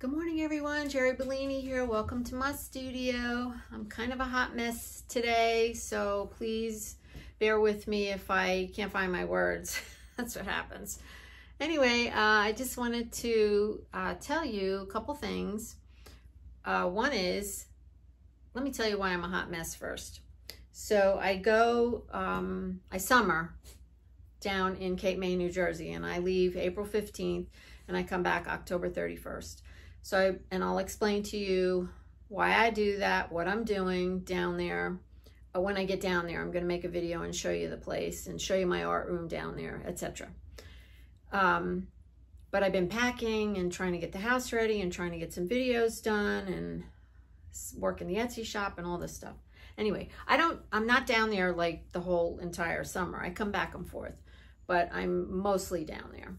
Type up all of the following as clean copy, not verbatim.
Good morning everyone, Jeri Bellini here. Welcome to my studio. I'm kind of a hot mess today, so please bear with me if I can't find my words. That's what happens. Anyway, I just wanted to tell you a couple things. One is, let me tell you why I'm a hot mess first. So I go, I summer down in Cape May, New Jersey, and I leave April 15th and I come back October 31st. So, and I'll explain to you why I do that, what I'm doing down there. When I get down there, I'm gonna make a video and show you the place and show you my art room down there, etc. But I've been packing and trying to get the house ready and trying to get some videos done and work in the Etsy shop and all this stuff. Anyway, I'm not down there like the whole entire summer. I come back and forth, but I'm mostly down there.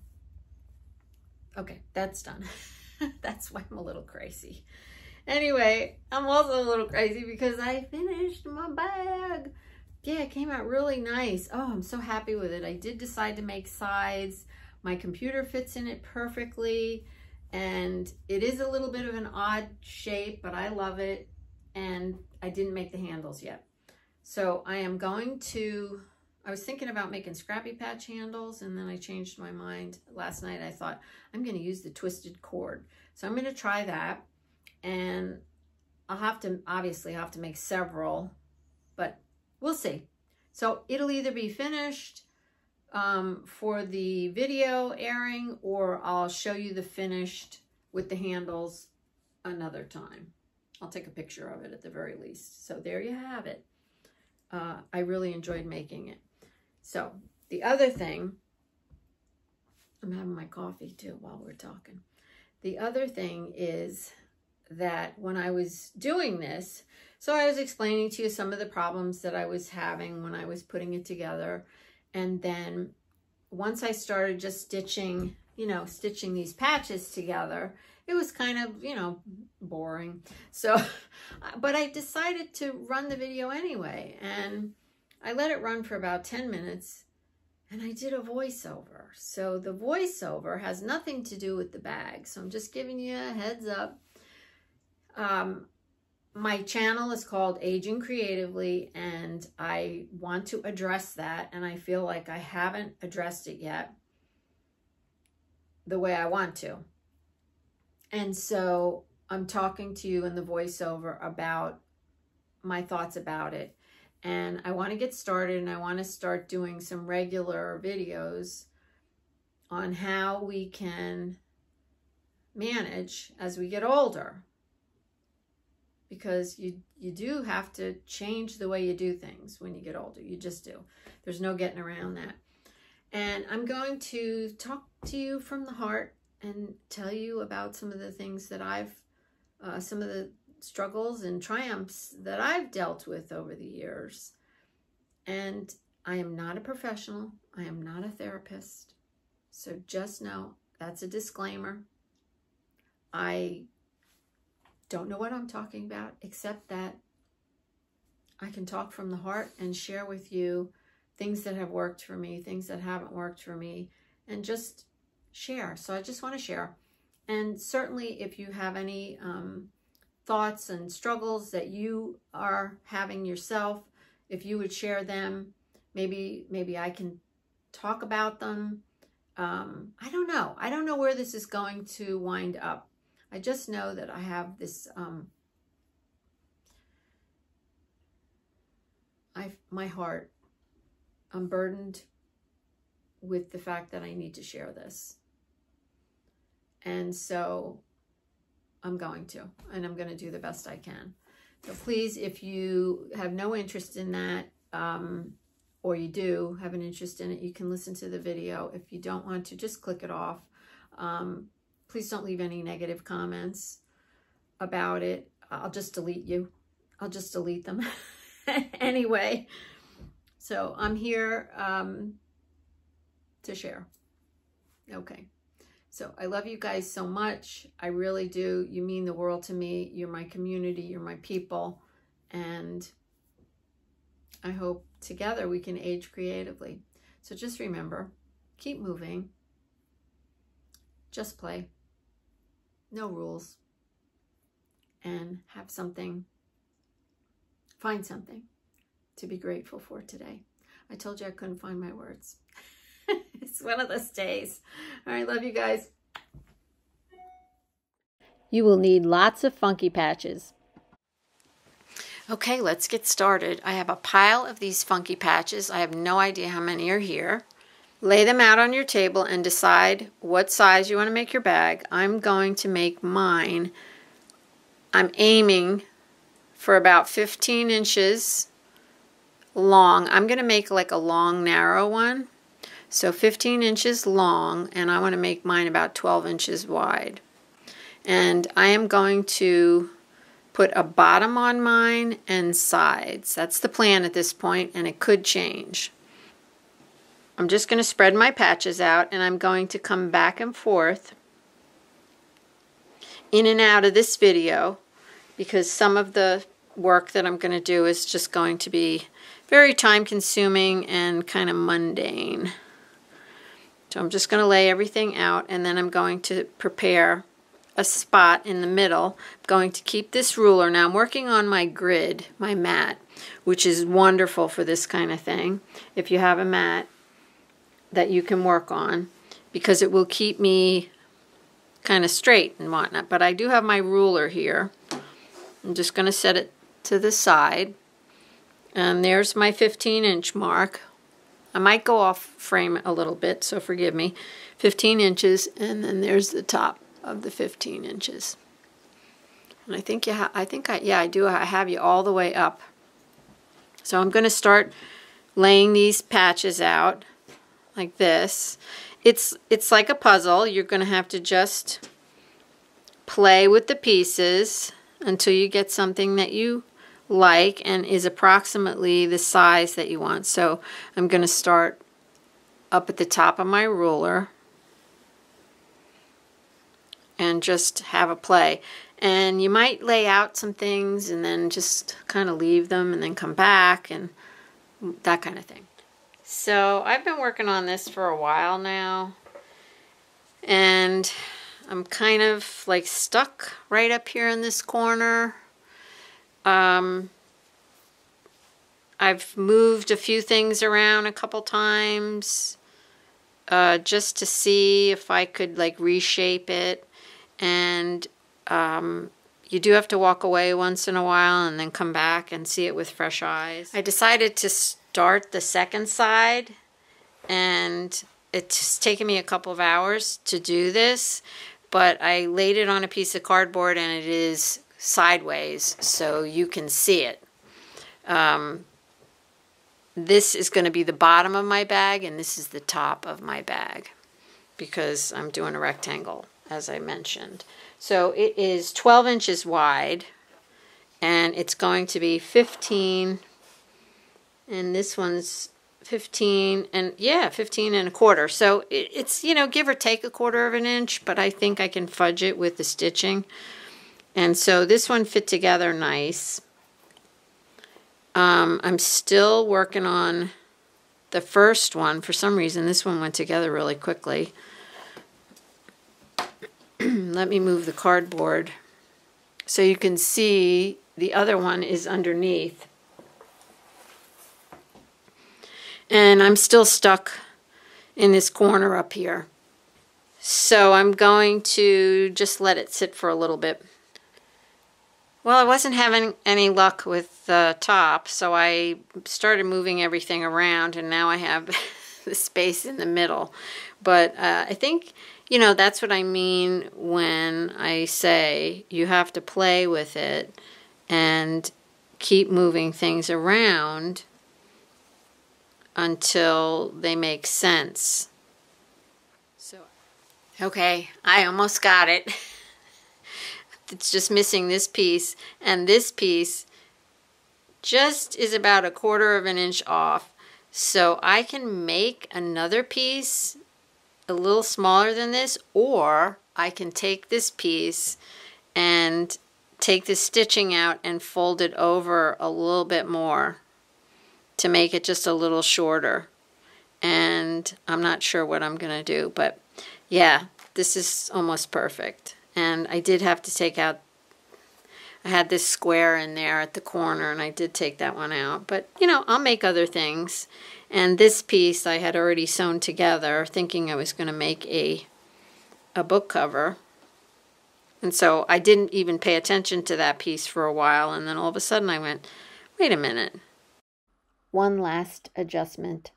Okay, that's done. That's why I'm a little crazy. Anyway, I'm also a little crazy because I finished my bag. Yeah, it came out really nice. Oh, I'm so happy with it. I did decide to make sides. My computer fits in it perfectly. And it is a little bit of an odd shape, but I love it. And I didn't make the handles yet. So I am going to, I was thinking about making scrappy patch handles, and then I changed my mind last night. I thought, I'm going to use the twisted cord. So I'm going to try that, and I'll have to, obviously I'll have to make several, but we'll see. So it'll either be finished for the video airing, or I'll show you the finished with the handles another time. I'll take a picture of it at the very least. So there you have it. I really enjoyed making it. So the other thing, I'm having my coffee too while we're talking. The other thing is that when I was doing this, so I was explaining to you some of the problems that I was having when I was putting it together. And then once I started just stitching, you know, stitching these patches together, it was kind of, you know, boring. So, but I decided to run the video anyway, and I let it run for about 10 minutes and I did a voiceover. So the voiceover has nothing to do with the bag. So I'm just giving you a heads up. My channel is called Aging Creatively, and I want to address that. And I feel like I haven't addressed it yet the way I want to. And so I'm talking to you in the voiceover about my thoughts about it. And I want to get started, and I want to start doing some regular videos on how we can manage as we get older. Because you do have to change the way you do things when you get older. You just do. There's no getting around that. And I'm going to talk to you from the heart and tell you about some of the things that I've, some of the struggles and triumphs that I've dealt with over the years. And I am not a professional. I am not a therapist. So just know that's a disclaimer. I don't know what I'm talking about, except that I can talk from the heart and share with you things that have worked for me, things that haven't worked for me, and just share. So I just want to share. And certainly if you have any thoughts and struggles that you are having yourself, if you would share them, maybe I can talk about them. I don't know. I don't know where this is going to wind up. I just know that I have this, my heart, I'm burdened with the fact that I need to share this. And so I'm going to, and I'm going to do the best I can. So please, if you have no interest in that, or you do have an interest in it, you can listen to the video. If you don't want to, just click it off. Please don't leave any negative comments about it. I'll just delete you. I'll just delete them anyway. So I'm here to share. Okay. So I love you guys so much. I really do. You mean the world to me. You're my community. You're my people. And I hope together we can age creatively. So just remember, keep moving. Just play. no rules, and have something, find something to be grateful for today. I told you I couldn't find my words. It's one of those days. All right, love you guys. You will need lots of funky patches. Okay, let's get started. I have a pile of these funky patches. I have no idea how many are here. Lay them out on your table and decide what size you want to make your bag. I'm going to make mine. I'm aiming for about 15 inches long. I'm going to make like a long, narrow one. So 15 inches long, and I want to make mine about 12 inches wide. And I am going to put a bottom on mine and sides. That's the plan at this point, and it could change. I'm just going to spread my patches out, and I'm going to come back and forth in and out of this video because some of the work that I'm going to do is just going to be very time consuming and kind of mundane. So I'm just going to lay everything out, and then I'm going to prepare a spot in the middle. I'm going to keep this ruler. Now I'm working on my grid, my mat, which is wonderful for this kind of thing. If you have a mat that you can work on, because it will keep me kind of straight and whatnot. But I do have my ruler here. I'm just going to set it to the side. And there's my 15-inch mark. I might go off frame a little bit, so forgive me. 15 inches, and then there's the top of the 15 inches. And I think I have you all the way up. So I'm going to start laying these patches out like this. It's like a puzzle. You're going to have to just play with the pieces until you get something that you like and is approximately the size that you want. So I'm going to start up at the top of my ruler and just have a play. And you might lay out some things and then just kind of leave them and then come back and that kind of thing. So I've been working on this for a while now, and I'm kind of like stuck right up here in this corner. I've moved a few things around a couple times just to see if I could like reshape it. And you do have to walk away once in a while and then come back and see it with fresh eyes. I decided to start the second side, and it's taken me a couple of hours to do this, but I laid it on a piece of cardboard and it is sideways so you can see it. This is going to be the bottom of my bag, and this is the top of my bag because I'm doing a rectangle, as I mentioned. So it is 12 inches wide, and it's going to be 15, and this one's 15, and yeah, 15 and a quarter. So it's, you know, give or take a quarter of an inch, but I think I can fudge it with the stitching. And so this one fit together nice. I'm still working on the first one. For some reason, this one went together really quickly. Let me move the cardboard so you can see the other one is underneath. And I'm still stuck in this corner up here. So I'm going to just let it sit for a little bit. Well, I wasn't having any luck with the top, so I started moving everything around, and now I have the space in the middle. But I think, you know, that's what I mean when I say you have to play with it and keep moving things around until they make sense. So, okay, I almost got it. It's just missing this piece, and this piece just is about a quarter of an inch off. So I can make another piece a little smaller than this, or I can take this piece and take the stitching out and fold it over a little bit more to make it just a little shorter. And I'm not sure what I'm gonna do, but yeah, this is almost perfect. And I did have to take out, I had this square in there at the corner, and I did take that one out. But, you know, I'll make other things. And this piece I had already sewn together, thinking I was going to make a book cover. And so I didn't even pay attention to that piece for a while, and then all of a sudden I went, wait a minute. One last adjustment.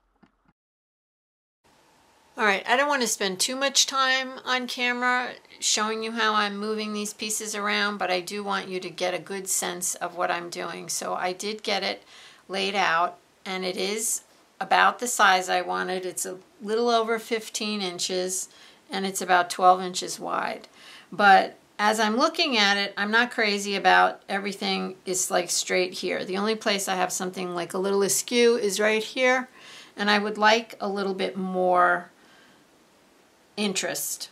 All right, I don't want to spend too much time on camera showing you how I'm moving these pieces around, but I do want you to get a good sense of what I'm doing. So I did get it laid out, and it is about the size I wanted. It's a little over 15 inches, and it's about 12 inches wide. But as I'm looking at it, I'm not crazy about everything is like straight here. The only place I have something like a little askew is right here, and I would like a little bit more interest.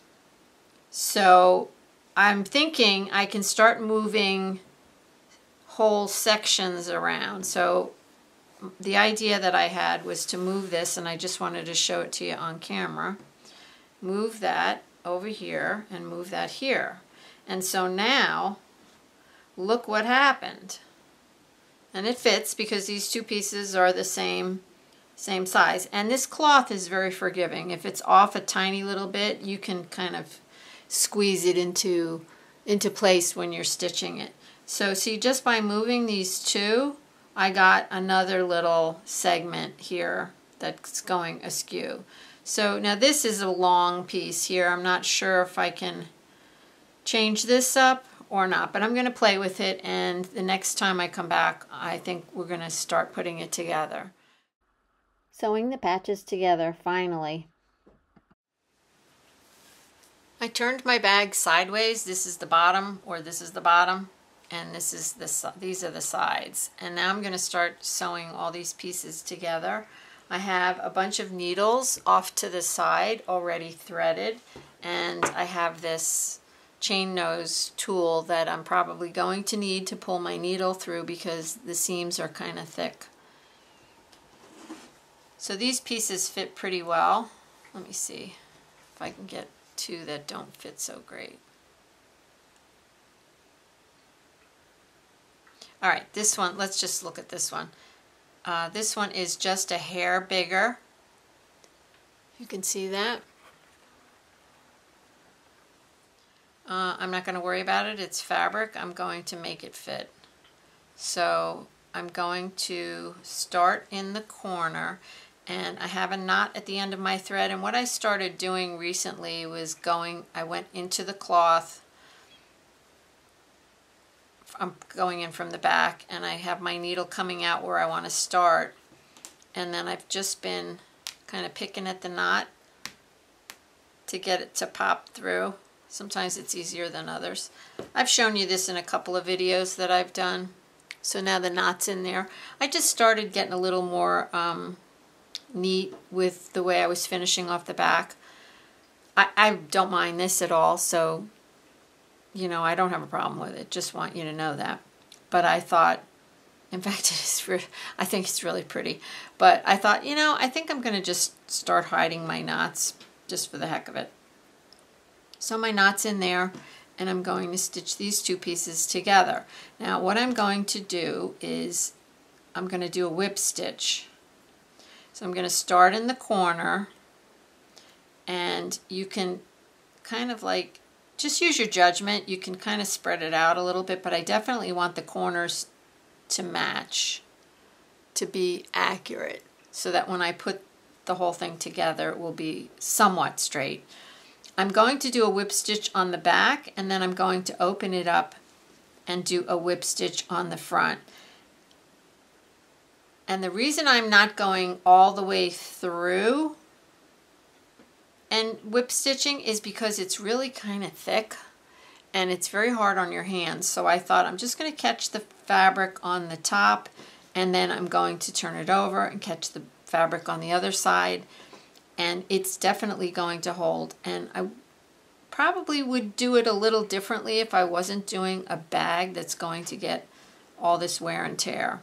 So I'm thinking I can start moving whole sections around. So the idea that I had was to move this, and I just wanted to show it to you on camera. Move that over here and move that here. And so now, look what happened. And it fits because these two pieces are the same size. And this cloth is very forgiving. If it's off a tiny little bit, you can kind of squeeze it into place when you're stitching it. So see, just by moving these two, I got another little segment here that's going askew. So now this is a long piece here. I'm not sure if I can change this up or not, but I'm going to play with it, and the next time I come back, I think we're going to start putting it together. Sewing the patches together, finally. I turned my bag sideways. This is the bottom, or this is the bottom, and this is the, these are the sides. And now I'm going to start sewing all these pieces together. I have a bunch of needles off to the side already threaded, and I have this chain nose tool that I'm probably going to need to pull my needle through because the seams are kind of thick. So these pieces fit pretty well. Let me see if I can get two that don't fit so great. All right, this one, let's just look at this one. This one is just a hair bigger. You can see that. I'm not going to worry about it. It's fabric. I'm going to make it fit. So I'm going to start in the corner, and I have a knot at the end of my thread. And what I started doing recently was I went into the cloth. I'm going in from the back, and I have my needle coming out where I want to start, and then I've just been kind of picking at the knot to get it to pop through. Sometimes it's easier than others. I've shown you this in a couple of videos that I've done. So now the knot's in there. I just started getting a little more neat with the way I was finishing off the back. I don't mind this at all, so you know, I don't have a problem with it. Just want you to know that. But I thought, in fact, I think it's really pretty. But I thought, you know, I think I'm going to just start hiding my knots just for the heck of it. So my knot's in there, and I'm going to stitch these two pieces together. Now, what I'm going to do is I'm going to do a whip stitch. So I'm going to start in the corner, and you can kind of like just use your judgment. You can kind of spread it out a little bit, but I definitely want the corners to match, to be accurate, so that when I put the whole thing together, it will be somewhat straight. I'm going to do a whip stitch on the back, and then I'm going to open it up and do a whip stitch on the front. And the reason I'm not going all the way through and whip stitching is because it's really kind of thick, and it's very hard on your hands. So I thought I'm just going to catch the fabric on the top, and then I'm going to turn it over and catch the fabric on the other side, and it's definitely going to hold. And I probably would do it a little differently if I wasn't doing a bag that's going to get all this wear and tear.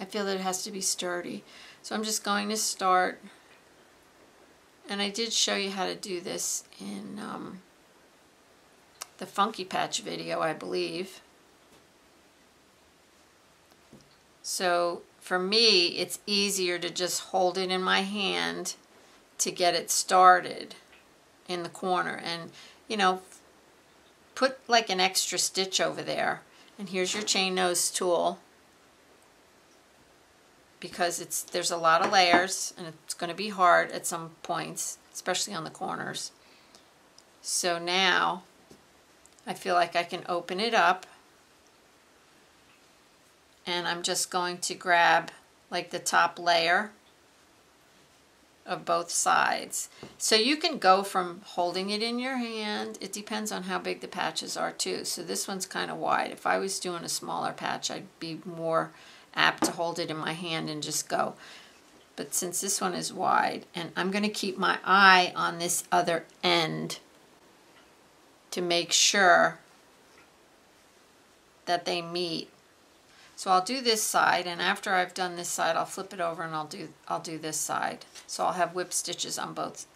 I feel that it has to be sturdy. So I'm just going to start And I did show you how to do this in the Funky Patch video, I believe. So for me, it's easier to just hold it in my hand to get it started in the corner, and, you know, put like an extra stitch over there. And here's your chain nose tool, because there's a lot of layers and it's going to be hard at some points, especially on the corners. So now I feel like I can open it up, and I'm just going to grab like the top layer of both sides. So you can go from holding it in your hand. It depends on how big the patches are too. So this one's kind of wide. If I was doing a smaller patch, I'd be more apt to hold it in my hand and just go. But since this one is wide, and I'm going to keep my eye on this other end to make sure that they meet. So I'll do this side, and after I've done this side, I'll flip it over and I'll do this side. So I'll have whip stitches on both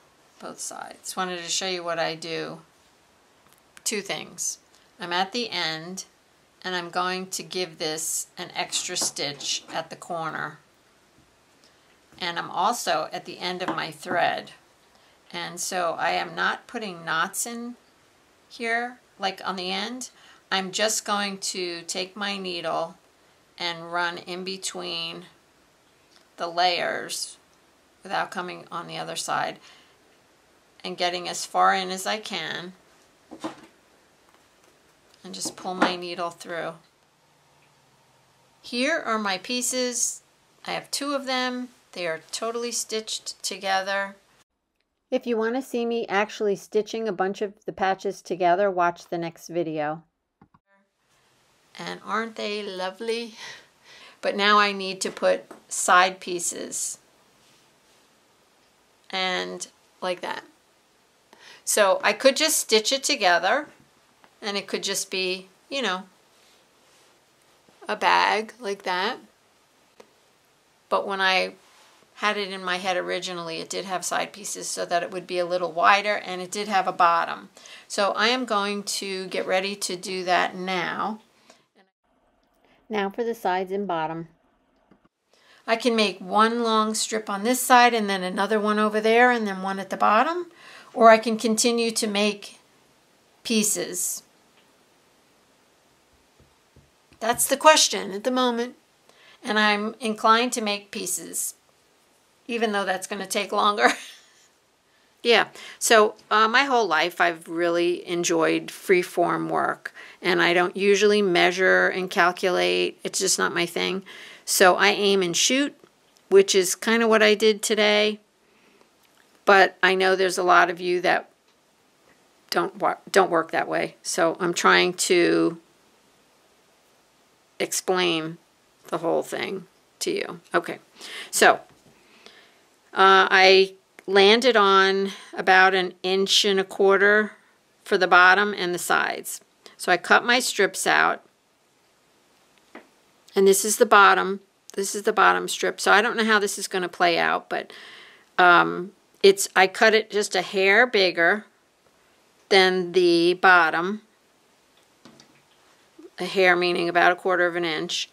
sides. Wanted to show you what I do. Two things. I'm at the end, and I'm going to give this an extra stitch at the corner. And I'm also at the end of my thread. And so I am not putting knots in here, like on the end. I'm just going to take my needle and run in between the layers without coming on the other side, and getting as far in as I can, and just pull my needle through. Here are my pieces. I have two of them. They are totally stitched together. If you want to see me actually stitching a bunch of the patches together, watch the next video. And aren't they lovely? But now I need to put side pieces, and like that. So I could just stitch it together, and it could just be, you know, a bag like that. But when I had it in my head originally, it did have side pieces so that it would be a little wider, and it did have a bottom. So I am going to get ready to do that now. Now for the sides and bottom. I can make one long strip on this side, and then another one over there, and then one at the bottom, or I can continue to make pieces. That's the question at the moment, and I'm inclined to make pieces, even though that's going to take longer. Yeah, so my whole life I've really enjoyed freeform work, and I don't usually measure and calculate. It's just not my thing. So I aim and shoot, which is kind of what I did today. But I know there's a lot of you that don't work that way. So I'm trying to explain the whole thing to you. Okay, so I landed on about 1.25 inches for the bottom and the sides. So I cut my strips out, and this is the bottom. This is the bottom strip. So I don't know how this is going to play out, but I cut it just a hair bigger than the bottom. A hair meaning about 1/4 inch,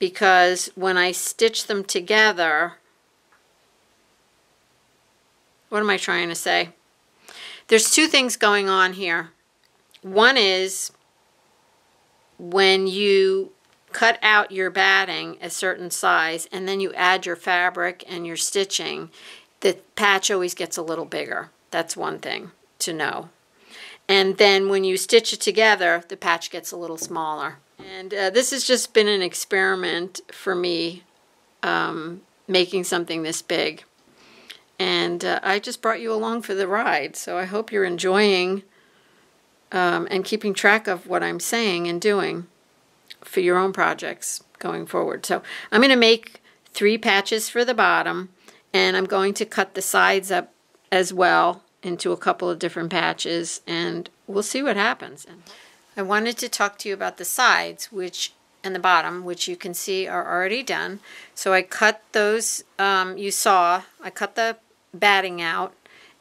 because when I stitch them together. What am I trying to say? There's two things going on here. One is when you cut out your batting a certain size and then you add your fabric and your stitching, the patch always gets a little bigger. That's one thing to know. And then when you stitch it together, the patch gets a little smaller. And this has just been an experiment for me, making something this big. And I just brought you along for the ride, so I hope you're enjoying and keeping track of what I'm saying and doing for your own projects going forward. So I'm going to make 3 patches for the bottom, and I'm going to cut the sides up as well into a couple of different patches, and we'll see what happens. I wanted to talk to you about the sides, which and the bottom, which you can see are already done. So I cut those, you saw, I cut the batting out,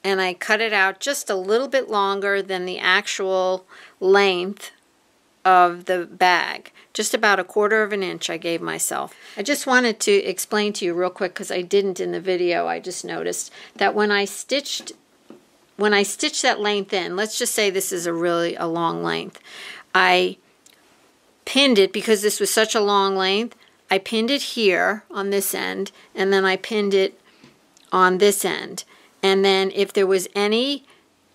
and I cut it out just a little bit longer than the actual length of the bag, just about 1/4 of an inch I gave myself. I just wanted to explain to you real quick, because I didn't in the video, I just noticed that when I stitched that length in, let's just say this is a really long length, I pinned it, because this was such a long length, I pinned it here on this end, and then I pinned it on this end, and then if there was any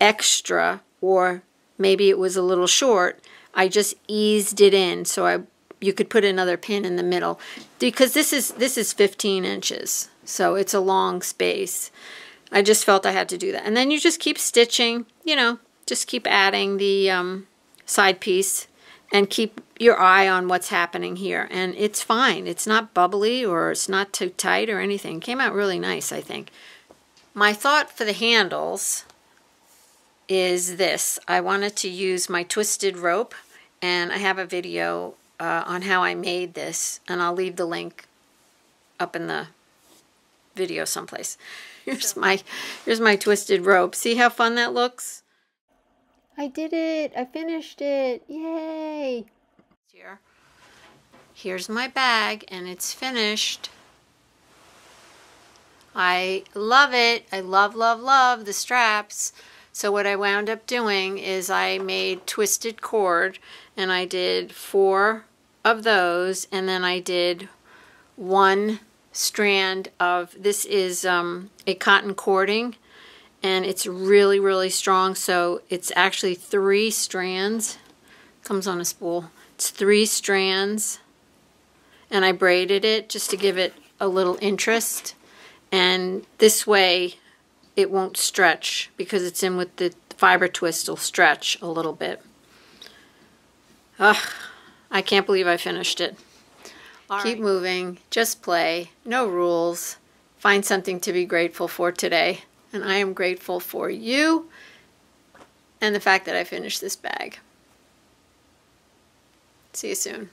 extra, or maybe it was a little short, I just eased it in, so you could put another pin in the middle, because this is 15 inches, so it's a long space. I just felt I had to do that. And then you just keep stitching, you know, just keep adding the side piece and keep your eye on what's happening here. And it's fine. It's not bubbly or it's not too tight or anything. It came out really nice, I think. My thought for the handles is this. I wanted to use my twisted rope, and I have a video on how I made this, and I'll leave the link up in the video someplace. Here's my twisted rope. See how fun that looks? I did it. I finished it. Yay! Here's my bag, and it's finished. I love it. I love, love, love the straps. So what I wound up doing is I made twisted cord, and I did 4 of those, and then I did 1 strand of, this is a cotton cording, and it's really, really strong, so it's actually 3 strands. Comes on a spool. It's 3 strands, and I braided it just to give it a little interest, and this way it won't stretch, because it's in with the fiber twist, will stretch a little bit. Ugh, I can't believe I finished it. All Keep right. moving, just play, no rules, find something to be grateful for today. And I am grateful for you and the fact that I finished this bag. See you soon.